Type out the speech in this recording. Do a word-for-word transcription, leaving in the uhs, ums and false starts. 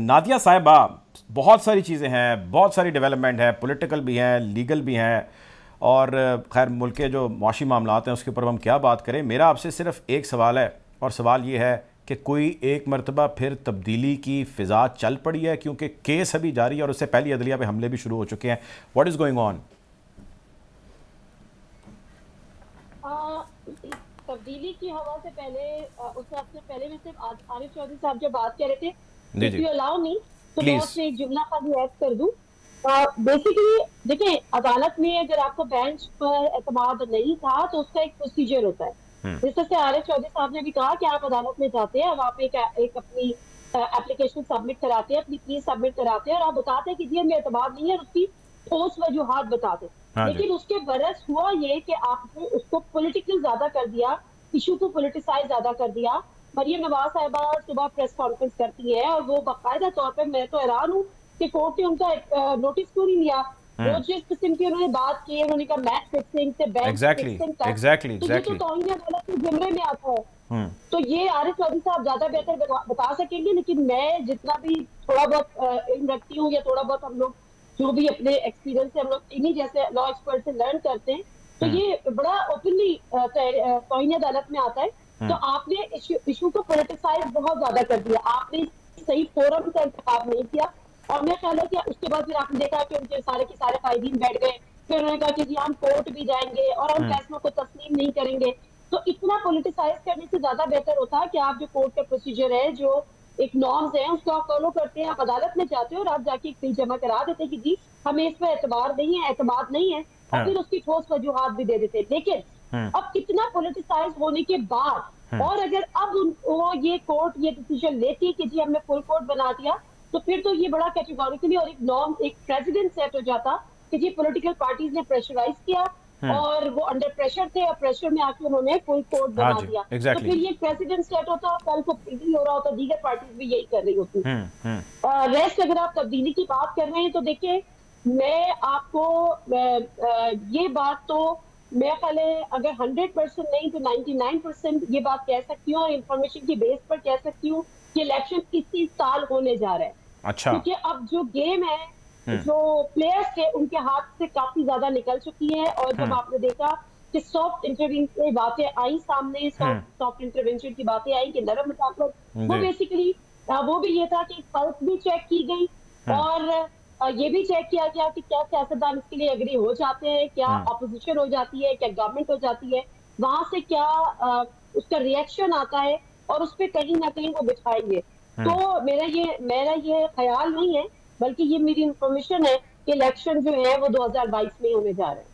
नादिया साहिबा, बहुत सारी चीज़ें हैं, बहुत सारी डेवलपमेंट है, पॉलिटिकल भी हैं, लीगल भी हैं, और खैर मुल्क के जो मौशी मामलात हैं उसके ऊपर हम क्या बात करें। मेरा आपसे सिर्फ एक सवाल है, और सवाल ये है कि कोई एक मरतबा फिर तब्दीली की फ़िज़ा चल पड़ी है, क्योंकि केस अभी जारी है और उससे पहले अदलिया पे हमले भी शुरू हो चुके हैं। What is going on? तब्दीली की हवा से पहले उससे आपसे पहले में सिर्फ आरिफ चौधरी साहब जो बात कर रहे थे, जुमला खाली ऐड कर दूं। बेसिकली देखिए, अदालत में अगर आपको बेंच पर एतमाद नहीं था तो उसका एक प्रोसीजर होता है। जिस तरह से आरिफ चौधरी साहब ने भी कहा कि आप अदालत में जाते हैं, आप एक, एक अपनी एप्लीकेशन सबमिट कराते हैं, अपनी केस सबमिट कराते हैं और आप बताते हैं कि जी हमें एतमाद नहीं है, उसकी ठोस वजूहात बताते। लेकिन उसके बरस हुआ ये कि आपने उसको पोलिटिकल ज्यादा कर दिया, इशू को पोलिटिसाइज ज्यादा कर दिया। मरियम नवाज साहिबा सुबह प्रेस कॉन्फ्रेंस करती है और वो बाकायदा तौर पर, मैं तो हैरान हूँ कि कोर्ट ने उनका नोटिस क्यों नहीं लिया। वो जिस किस्म की उन्होंने बात की है, उन्होंने कहा मैच फिक्सिंग से बैंक फिक्सिंग तक, exactly, तो exactly. ये तो तौहीन अदालत के जुमरे में आता है। हुँ. तो ये आरिफ चौधरी साहब ज्यादा बेहतर बता, बता सकेंगे, लेकिन मैं जितना भी थोड़ा बहुत इन रखती हूँ या थोड़ा बहुत हम लोग जो भी अपने एक्सपीरियंस से हम लोग इन्हीं जैसे लॉ एक्सपर्ट से लर्न करते हैं, तो ये बड़ा ओपनली तौहीन अदालत में आता है। तो आपने इशू, इशू को पॉलिटिसाइज बहुत ज्यादा कर दिया, आपने सही फोरम का इंतजाम नहीं किया। और मैं ख्याल है कि उसके बाद फिर आपने देखा कि उनके सारे के सारे कायदीन बैठ गए, फिर उन्होंने कहा कि जी हम कोर्ट भी जाएंगे और हम फैसलों को तस्लीम नहीं करेंगे। तो इतना पॉलिटिसाइज करने से ज्यादा बेहतर होता कि आप जो कोर्ट का प्रोसीजर है, जो एक नॉर्म्स है, उसको आप फॉलो करते हैं, आप अदालत में जाते हो और आप जाके एक बिल जमा करा देते हैं कि जी हमें इस पर एतबार नहीं है, एतबार नहीं है, और फिर उसकी ठोस वजूहत भी दे देते हैं। लेकिन अब कितना पॉलिटिसाइज होने के बाद, और अगर अब वो ये कोर्ट ये डिसीजन लेती है कि जी हमने फुल कोर्ट बना दिया, तो फिर तो ये बड़ा कैटेगोरिकली और एक नॉर्म एक प्रेसिडेंट सेट हो जाता कि जी पॉलिटिकल पार्टीज ने प्रेशराइज किया और वो अंडर प्रेशर थे और प्रेशर में आके उन्होंने फुल कोर्ट बना दिया। exactly. तो फिर ये प्रेसिडेंट सेट होता, कल को इजी हो रहा होता, दीगर पार्टीज भी यही कर रही होती। रेस्ट अगर आप तब्दीली की बात कर रहे हैं तो देखिये, मैं आपको ये बात तो मेरा ख्याल है अगर हंड्रेड परसेंट नहीं तो निन्यानवे परसेंट ये बात कह सकती हूँ, इंफॉर्मेशन की बेस पर कह सकती हूँ कि इलेक्शन इसी साल होने जा रहा है। अच्छा। क्योंकि अब जो गेम है, जो प्लेयर्स थे उनके हाथ से काफी ज्यादा निकल चुकी है। और जब आपने देखा कि सॉफ्ट इंटरवेंशन की बातें आई सामने, सॉफ्ट इंटरवेंशन की बातें आई कि नरम मुताबिक, वो बेसिकली वो भी ये था कि पल्स भी चेक की गई और ये भी चेक किया गया कि क्या सियासतदान इसके लिए एग्री हो जाते हैं, क्या अपोजिशन हो जाती है, क्या गवर्नमेंट हो जाती है, वहां से क्या आ, उसका रिएक्शन आता है और उस पर कहीं ना कहीं वो बिठाएंगे। तो मेरा ये मेरा ये ख्याल नहीं है, बल्कि ये मेरी इंफॉर्मेशन है कि इलेक्शन जो है वो दो हजार बाईस में होने जा रहे हैं।